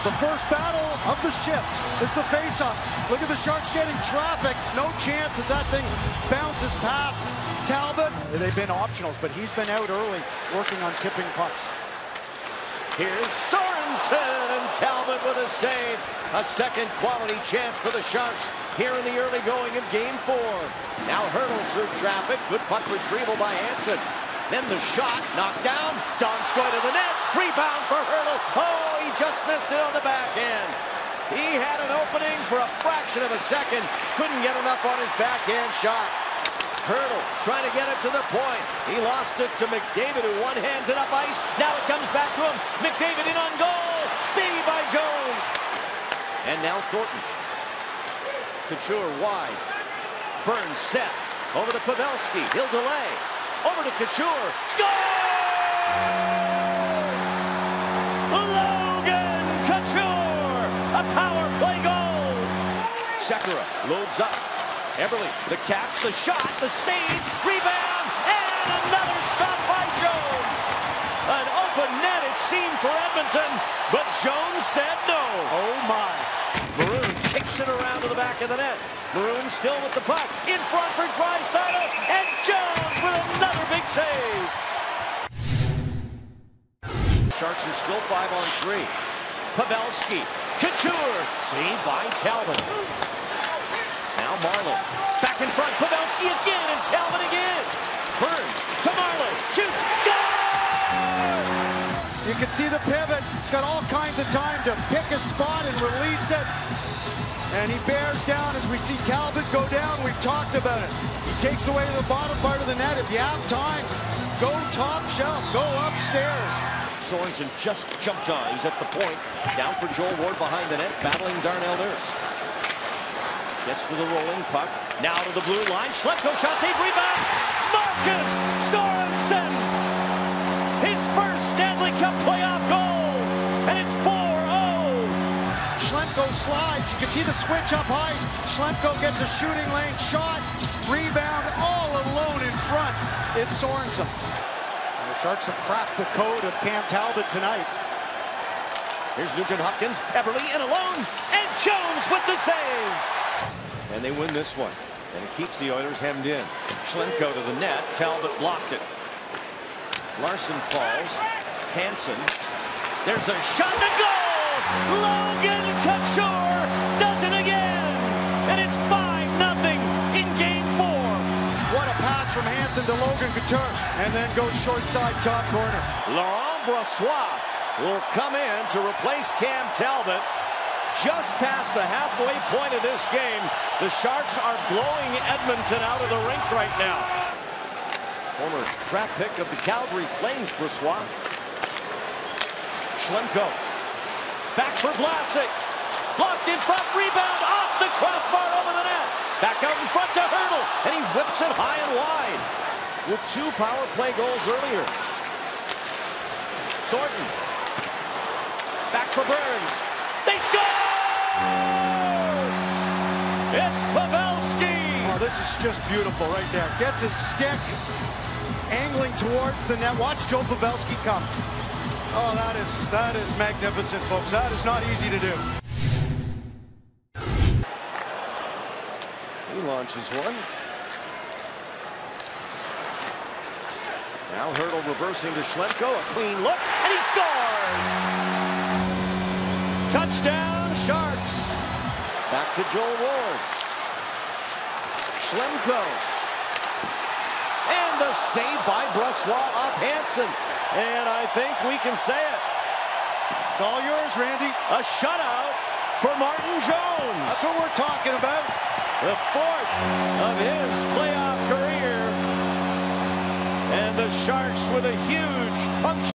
The first battle of the shift is the face-off. Look at the Sharks getting traffic. No chance that that thing bounces past Talbot. They've been optionals, but he's been out early working on tipping pucks. Here's Sorensen, and Talbot with a save. A second quality chance for the Sharks here in the early going of Game 4. Now Hurdle through traffic. Good puck retrieval by Hansen. Then the shot knocked down. Donskoi to the net. Rebound for Hurdle. Oh, he just missed it on the backhand. He had an opening for a fraction of a second. Couldn't get enough on his backhand shot. Hurdle trying to get it to the point. He lost it to McDavid, who one-hands it up ice. Now it comes back to him. McDavid in on goal. Saved by Jones. And now Thornton. Couture wide. Burns set. Over to Pavelski. He'll delay. Over to Couture. Score! Logan Couture! A power play goal! Sekera loads up. Eberle, the catch, the shot, the save, rebound, and another stop by Jones. An open net, it seemed, for Edmonton, but Jones said no. Oh, my. Maroon kicks it around to the back of the net. Maroon still with the puck. In front for Draisaitl, and Jones with another big save. Sharks are still 5-on-3. Pavelski, Couture, saved by Talbot. Now Marleau, back in front, Pavelski again, and Talbot again. Burns to Marleau, shoots, goal! You can see the pivot. He's got all kinds of time to pick a spot and release it. And he bears down as we see Talbot go down. We've talked about it. He takes away the bottom part of the net. If you have time, go top shelf, go upstairs. Sorensen just jumped on. He's at the point. Down for Joel Ward behind the net, battling Darnell there. Gets to the rolling puck. Now to the blue line. Schlemko shot, save, rebound. Marcus Sorensen. His first Stanley Cup playoff goal. And it's 4-0. Schlemko slides. You can see the switch up high. Schlemko gets a shooting lane shot. Rebound all alone in front. It's Sorensen. And the Sharks have cracked the code of Cam Talbot tonight. Here's Nugent Hopkins. Eberle in alone. And Jones with the save. And they win this one. And it keeps the Oilers hemmed in. Schlemko to the net. Talbot blocked it. Larson falls. Hansen. There's a shot to goal! Logan Couture does it again! And it's 5-0 in Game 4. What a pass from Hansen to Logan Couture. And then goes short side top corner. Laurent Brossoit will come in to replace Cam Talbot. Just past the halfway point of this game, the Sharks are blowing Edmonton out of the rink right now. Former draft pick of the Calgary Flames, Brossoit. Schlemko. Back for Vlasic. Blocked in front, rebound off the crossbar over the net. Back out in front to Hurdle, and he whips it high and wide. With 2 power play goals earlier. Thornton. Back for Burns. They score! It's Pavelski! Oh, this is just beautiful right there. Gets his stick, angling towards the net. Watch Joel Pavelski come. Oh, that is magnificent, folks. That is not easy to do. He launches one. Now Hurdle reversing to Schlemko. A clean look, and he scores! Touchdown, Sharks! Back to Joel Ward. Schlemko. And the save by Brossoit off Hansen. And I think we can say it. It's all yours, Randy. A shutout for Martin Jones. That's what we're talking about. The 4th of his playoff career. And the Sharks with a huge punch.